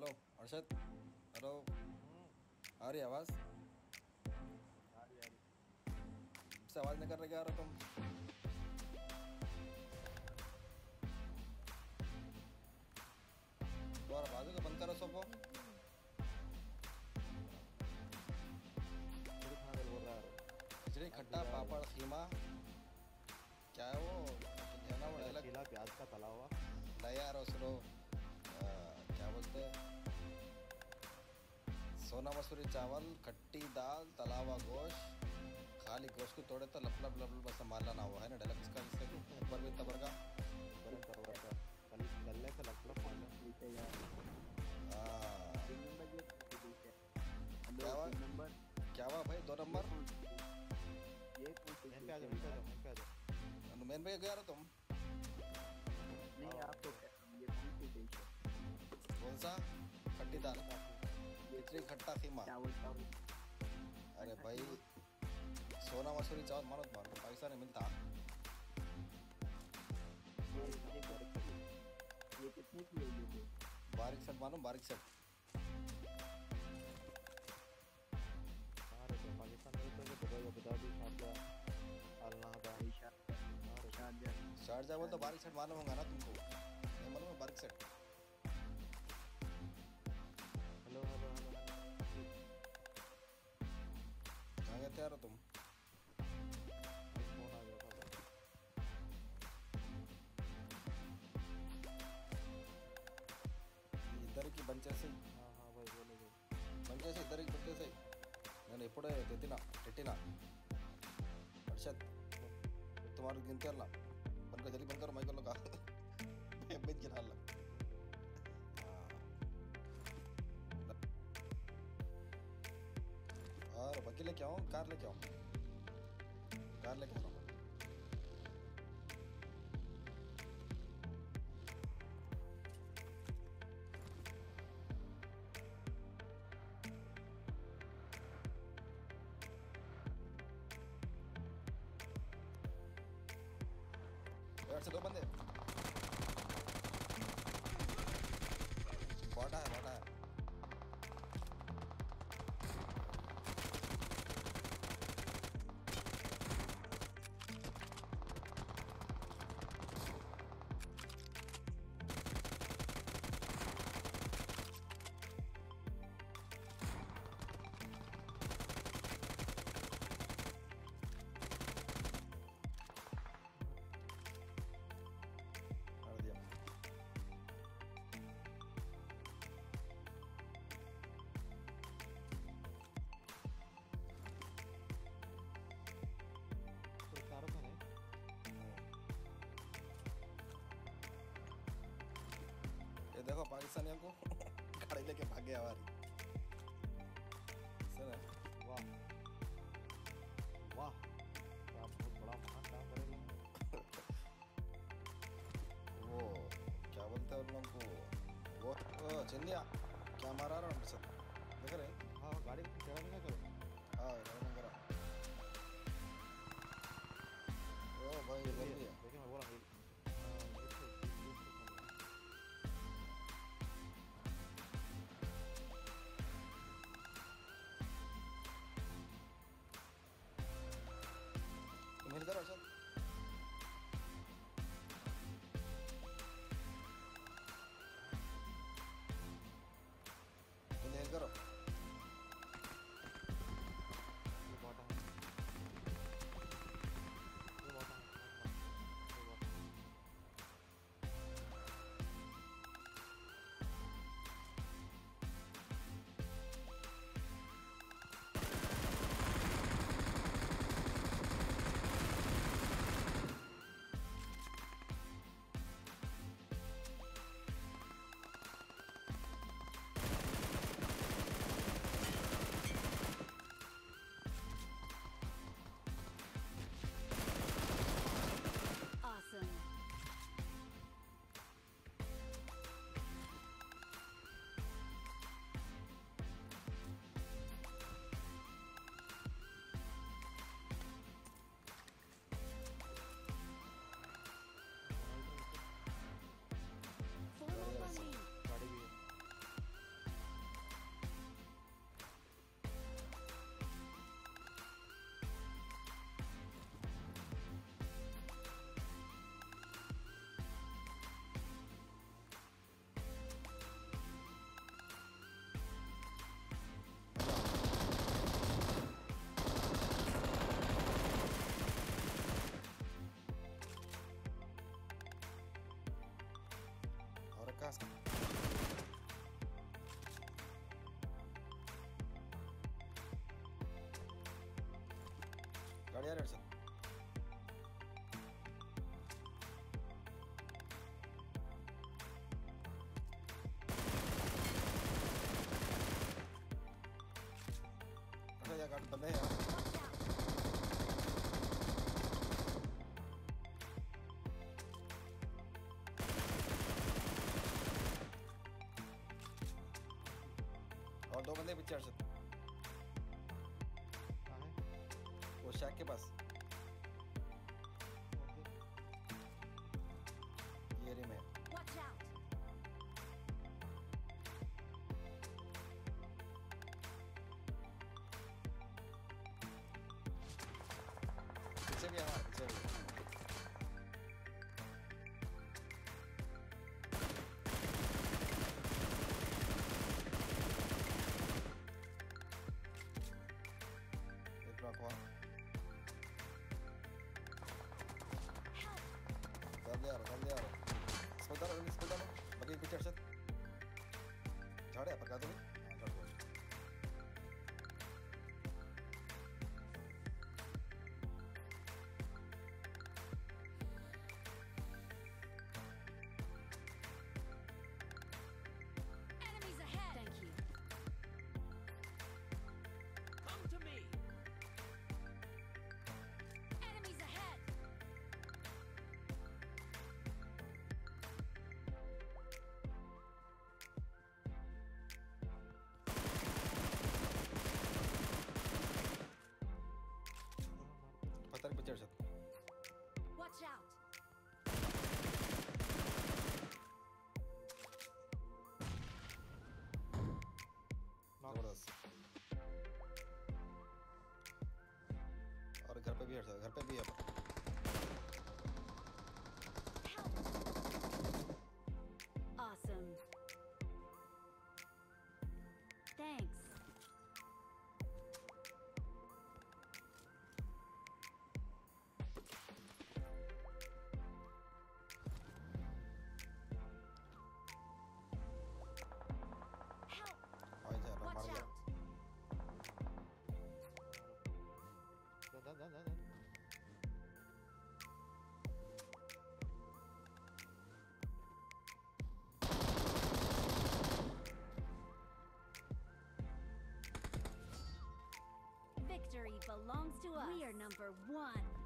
Hello Arshad, hello आ रही आवाज़? आ रही। से आवाज़ नहीं कर रहे क्या यार तुम? तुम्हारा बाजू तो बंद करो सबको। खिचड़ी खट्टा पापड़ खीमा क्या है वो? ना वो अलग खीला प्याज का तला हुआ। नहीं यार उसको क्या बोलते हैं, सोना मसूरी चावल, खट्टी दाल, तलावा गोश, खाली गोश्त को तोड़े तो लप लप लप लप संभालना ना हुआ है ना डाला किसका इससे ऊपर भी तबरगा गले से लप लप मारना पीते यार। क्या हुआ भाई? 2 नंबर ये अनुमान भैया गया तुम? नहीं आप तो ये कौन सा खट्टी दाल खिचड़ी खट्टा खीमा? अरे भाई सोना मसूरी चावल मानो तो मानो, पैसा नहीं मिलता। ये कितने की होगी? बारीक सेट मानो, बारीक सेट। पाकिस्तान में तो शारजा बोल तो बारीक सेट मालूम होगा ना तुमको? नहीं मालूम है बारीक सेट? हेलो तैयार हो तुम? फोन आ गया था इधर की बंचे से। हाँ भाई बोले बंचे से इधर की बंचे से నేను ఎప్పుడే తెట్టినా అర్షద్ తుమారు గింతర్లా మనకు జల్లి బంకర్ మైకల్లో కా ఎబ్బెజ్ గినాల और बग्गी लेके आओ, कार लेके आओ, कार लेके आओ। अच्छा 2 बंदे बड़ा है ये देखो पाकिस्तानियों को गाड़ी लेके भागे हमारी। सर वाह वाह क्या बहुत बड़ा महान काम कर रहे हैं। वो क्या बोलते हैं उन लोगों को, वो चंदिया क्या मारा रहा हम सब देख रहे हैं। हाँ गाड़ी चला नहीं करो। हाँ गाड़ी नहीं करा। ओ भाई लेकिन मैं बोला भाई मेरे घर अर्शद तुम हेल्प करो। ये बहुत यार अर्शद। ya gato también और दो बंदे पीछे अर्शद वो शैक के पास ये रे मैं चलिए हाँ चलिए झाड़े पका दो Watch out. और घर पे भी है Awesome. Thanks. Victory belongs to us. We are number one.